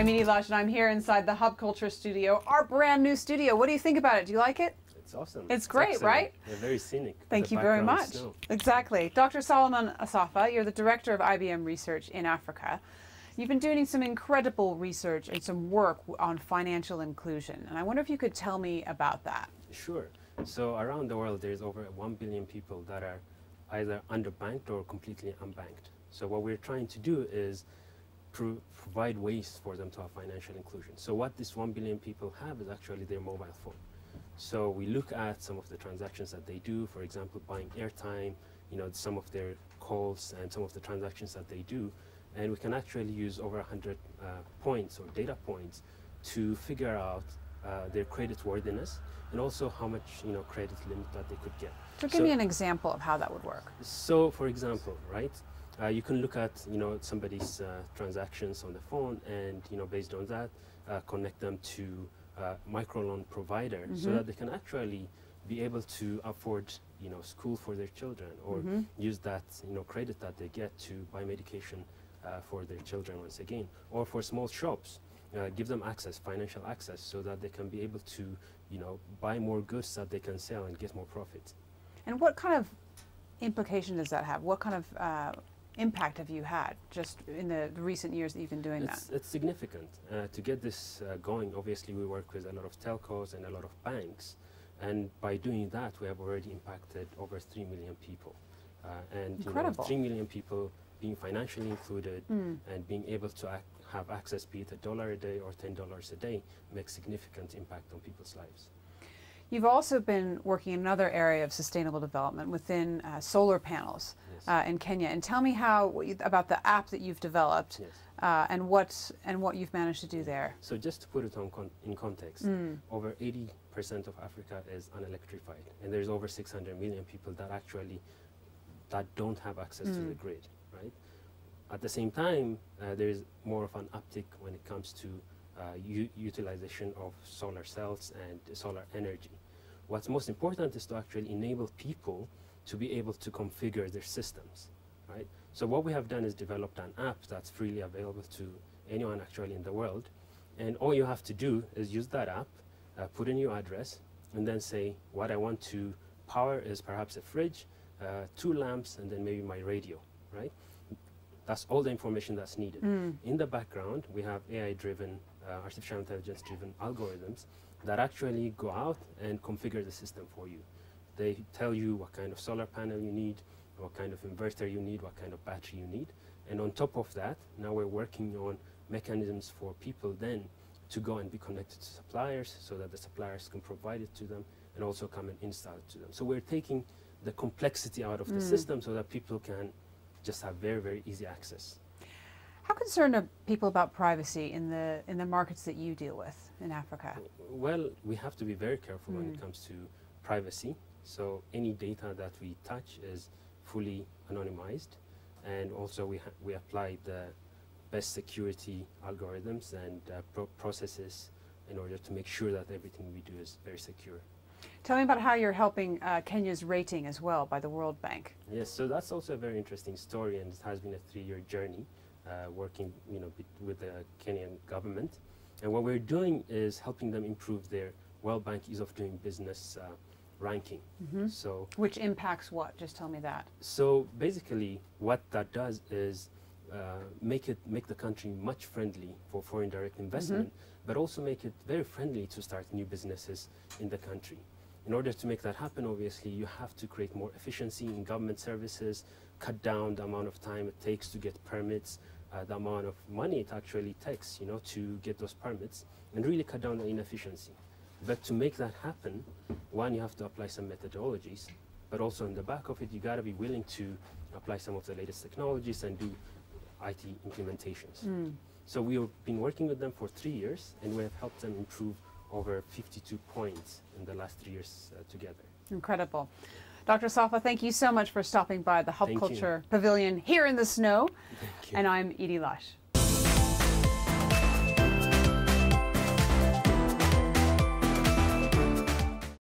I'm Edie Lush, and I'm here inside the Hub Culture studio, our brand new studio. What do you think about it? Do you like it? It's awesome. It's great, excellent. Right? They're very scenic. Thank you very much. Snow. Exactly. Dr. Solomon Asafa, you're the director of IBM Research in Africa. You've been doing some incredible research and some work on financial inclusion, and I wonder if you could tell me about that. Sure. So around the world, there's over 1 billion people that are either underbanked or completely unbanked. So what we're trying to do is provide ways for them to have financial inclusion. So what this 1 billion people have is actually their mobile phone. So we look at some of the transactions that they do, for example, buying airtime, some of their calls and some of the transactions that they do. And we can actually use over 100 points or data points to figure out their credit worthiness and also how much credit limit that they could get. So give me an example of how that would work. So for example, right? You can look at somebody's transactions on the phone and based on that connect them to a microloan provider so that they can actually be able to afford school for their children or use that credit that they get to buy medication for their children once again, or for small shops. Give them access, financial access, so that they can be able to buy more goods that they can sell and get more profits. And what kind of implication does that have? What kind of impact have you had just in the recent years that you've been doing that? It's significant. To get this going, obviously we work with a lot of telcos and a lot of banks, and by doing that we have already impacted over 3 million people. And incredible. 3 million people being financially included and being able to have access, be it $1 a day or $10 a day, makes significant impact on people's lives. You've also been working in another area of sustainable development within solar panels. Yes. In Kenya. And tell me about the app that you've developed. Yes. and what you've managed to do there. So just to put it in context, over 80% of Africa is unelectrified, and there's over 600 million people that don't have access to the grid, right? At the same time, there is more of an uptick when it comes to utilization of solar cells and solar energy. What's most important is to actually enable people to be able to configure their systems, right? So what we have done is developed an app that's freely available to anyone actually in the world, and all you have to do is use that app, put in your address, and then say, what I want to power is perhaps a fridge, 2 lamps, and then maybe my radio, right? That's all the information that's needed. In the background, we have AI-driven, artificial intelligence-driven algorithms that actually go out and configure the system for you. They tell you what kind of solar panel you need, what kind of inverter you need, what kind of battery you need. And on top of that, now we're working on mechanisms for people then to go and be connected to suppliers so that the suppliers can provide it to them and also come and install it to them. So we're taking the complexity out of the system so that people can just have very, very easy access. How concerned are people about privacy in the markets that you deal with in Africa? Well, we have to be very careful when it comes to privacy. So any data that we touch is fully anonymized, and also we apply the best security algorithms and processes in order to make sure that everything we do is very secure. Tell me about how you're helping Kenya's rating as well by the World Bank. Yes, so that's also a very interesting story, and it has been a 3-year journey working with the Kenyan government. And what we're doing is helping them improve their World Bank ease of doing business ranking. So which impacts what? Just tell me that. So basically what that does is make the country much friendly for foreign direct investment, but also make it very friendly to start new businesses in the country. In order to make that happen, obviously, you have to create more efficiency in government services, cut down the amount of time it takes to get permits, the amount of money it actually takes, to get those permits, and really cut down the inefficiency. But to make that happen, one, you have to apply some methodologies, but also in the back of it, you got to be willing to apply some of the latest technologies and do IT implementations. So we have been working with them for 3 years, and we have helped them improve over 52 points in the last 3 years together. Incredible. Dr. Asafa, thank you so much for stopping by the Hub Culture Pavilion here in the snow. And I'm Edie Lush.